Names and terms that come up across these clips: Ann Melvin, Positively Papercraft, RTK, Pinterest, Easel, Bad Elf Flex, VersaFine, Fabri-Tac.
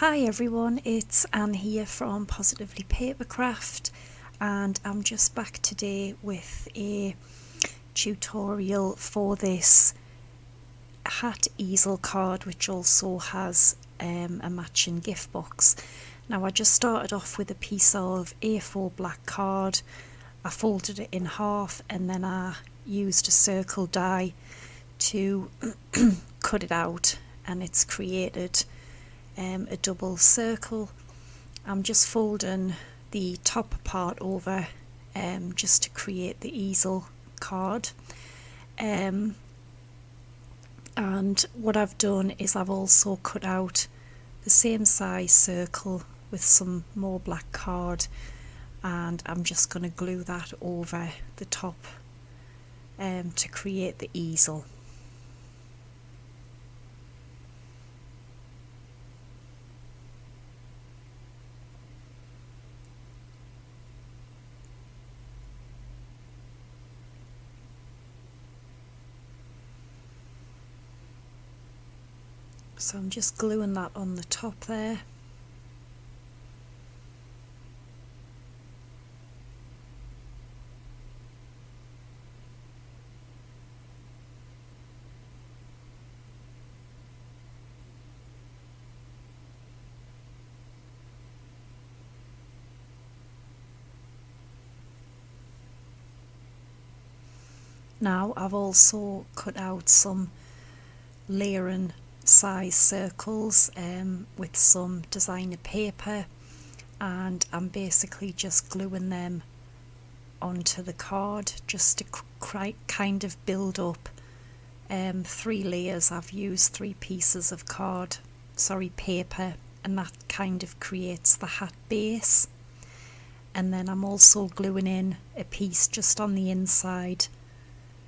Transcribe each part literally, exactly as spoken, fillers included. Hi everyone, it's Ann here from Positively Papercraft, and I'm just back today with a tutorial for this hat easel card, which also has um, a matching gift box. Now, I just started off with a piece of A four black card. I folded it in half and then I used a circle die to cut it out, and it's created Um, a double circle. I'm just folding the top part over um, just to create the easel card, um, and what I've done is I've also cut out the same size circle with some more black card, and I'm just going to glue that over the top um, to create the easel. So I'm just gluing that on the top there. Now I've also cut out some layering size circles um, with some designer paper, and I'm basically just gluing them onto the card just to kind of build up um, three layers. I've used three pieces of card, sorry paper, and that kind of creates the hat base. And then I'm also gluing in a piece just on the inside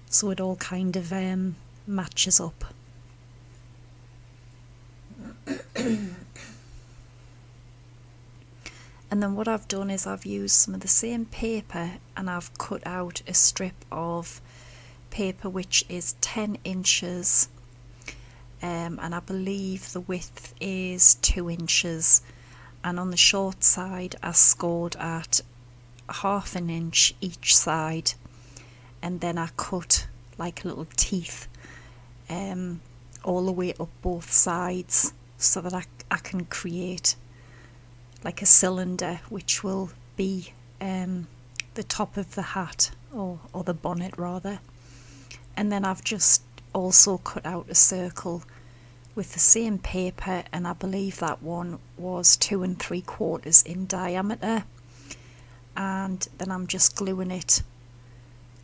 so it all kind of um, matches up. And then what I've done is I've used some of the same paper, and I've cut out a strip of paper which is ten inches, um, and I believe the width is two inches, and on the short side I scored at half an inch each side, and then I cut like little teeth um, all the way up both sides so that I, I can create like a cylinder which will be um, the top of the hat, or, or the bonnet rather. And then I've just also cut out a circle with the same paper, and I believe that one was two and three quarters in diameter, and then I'm just gluing it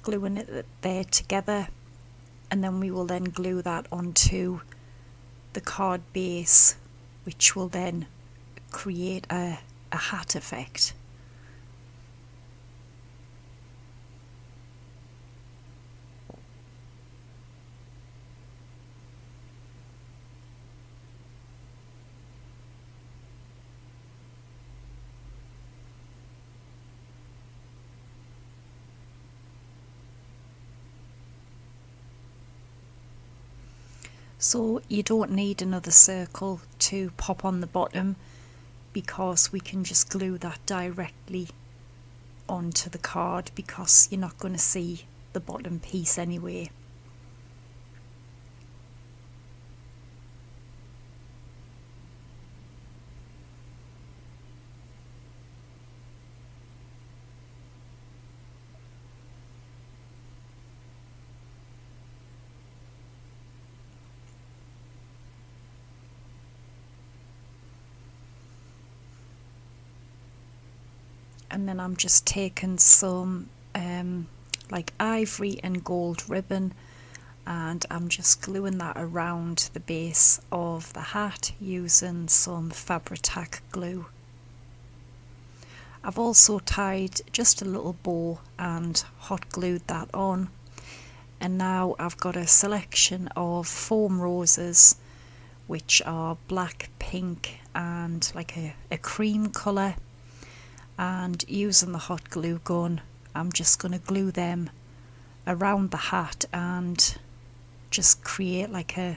gluing it there together, and then we will then glue that onto the card base, which will then create a, a hat effect. So you don't need another circle to pop on the bottom, because we can just glue that directly onto the card, because you're not going to see the bottom piece anyway. And then I'm just taking some um, like ivory and gold ribbon, and I'm just gluing that around the base of the hat using some Fabri-Tac glue. I've also tied just a little bow and hot glued that on, and now I've got a selection of foam roses which are black, pink and like a, a cream colour. And using the hot glue gun, I'm just going to glue them around the hat and just create like a,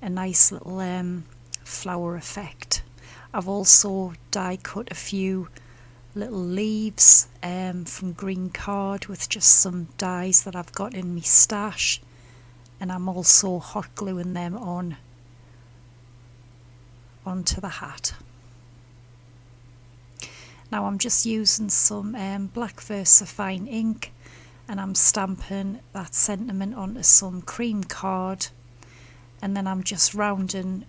a nice little um, flower effect. I've also die cut a few little leaves um, from green card with just some dies that I've got in my stash, and I'm also hot gluing them on onto the hat. Now I'm just using some um, black VersaFine ink, and I'm stamping that sentiment onto some cream card, and then I'm just rounding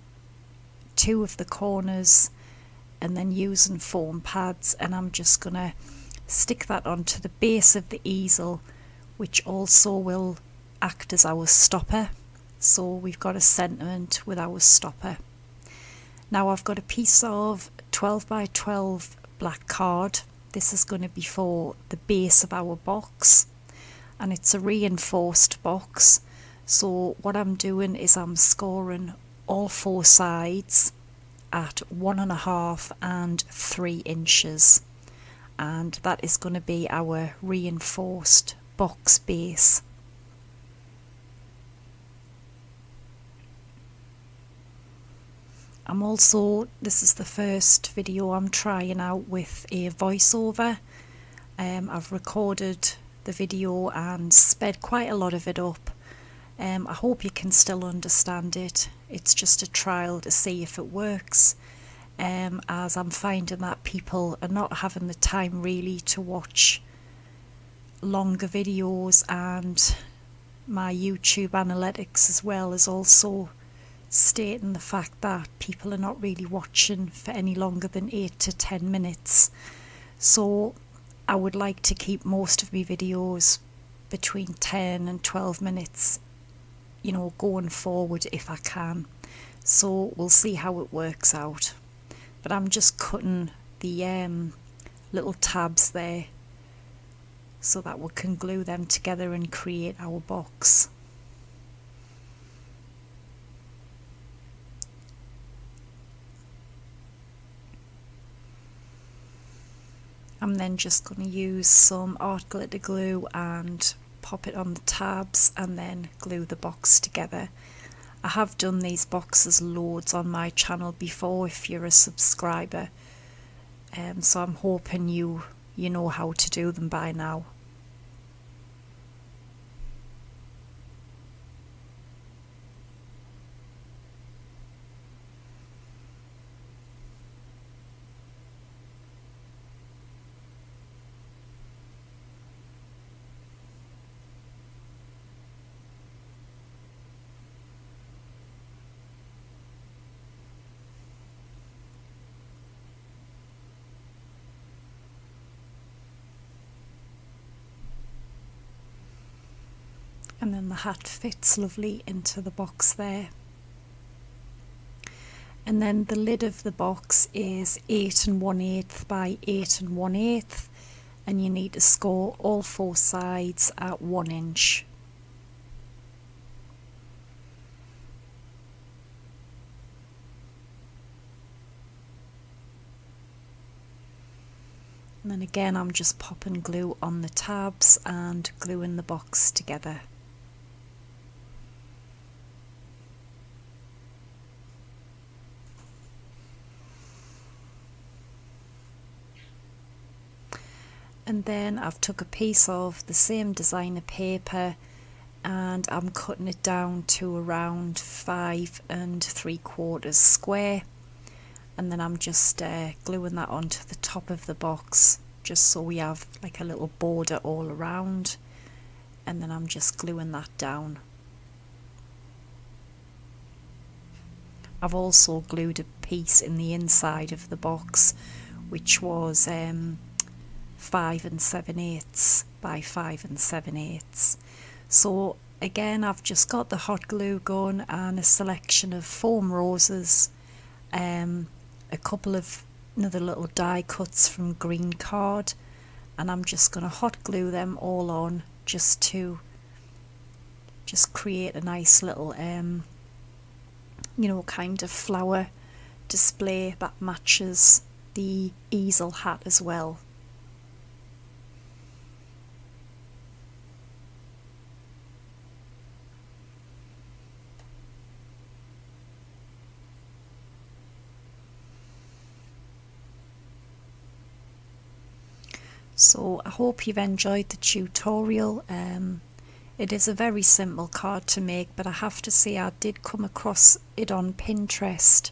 two of the corners and then using foam pads, and I'm just gonna stick that onto the base of the easel, which also will act as our stopper. So we've got a sentiment with our stopper. Now I've got a piece of twelve by twelve black card. This is going to be for the base of our box, and it's a reinforced box. So what I'm doing is I'm scoring all four sides at one and a half and three inches, and that is going to be our reinforced box base. I'm also, this is the first video I'm trying out with a voiceover. Um, I've recorded the video and sped quite a lot of it up. Um, I hope you can still understand it. It's just a trial to see if it works, um, as I'm finding that people are not having the time really to watch longer videos, and my YouTube analytics as well is also stating the fact that people are not really watching for any longer than eight to ten minutes. So I would like to keep most of my videos between ten and twelve minutes, you know, going forward if I can. So we'll see how it works out. But I'm just cutting the um, little tabs there so that we can glue them together and create our box. I'm then just going to use some art glitter glue and pop it on the tabs and then glue the box together. I have done these boxes loads on my channel before if you're a subscriber, um, so I'm hoping you, you know how to do them by now. And then the hat fits lovely into the box there. And then the lid of the box is eight and one eighth by eight and one eighth, and you need to score all four sides at one inch. And then again I'm just popping glue on the tabs and gluing the box together. And then I've took a piece of the same designer paper and I'm cutting it down to around five and three quarters square, and then I'm just uh, gluing that onto the top of the box just so we have like a little border all around, and then I'm just gluing that down. I've also glued a piece in the inside of the box which was um, five and seven eighths by five and seven eighths. So again I've just got the hot glue gun and a selection of foam roses, um, a couple of another little die cuts from green card, and I'm just going to hot glue them all on just to just create a nice little um, you know, kind of flower display that matches the easel hat as well. So I hope you've enjoyed the tutorial. Um, it is a very simple card to make, but I have to say I did come across it on Pinterest.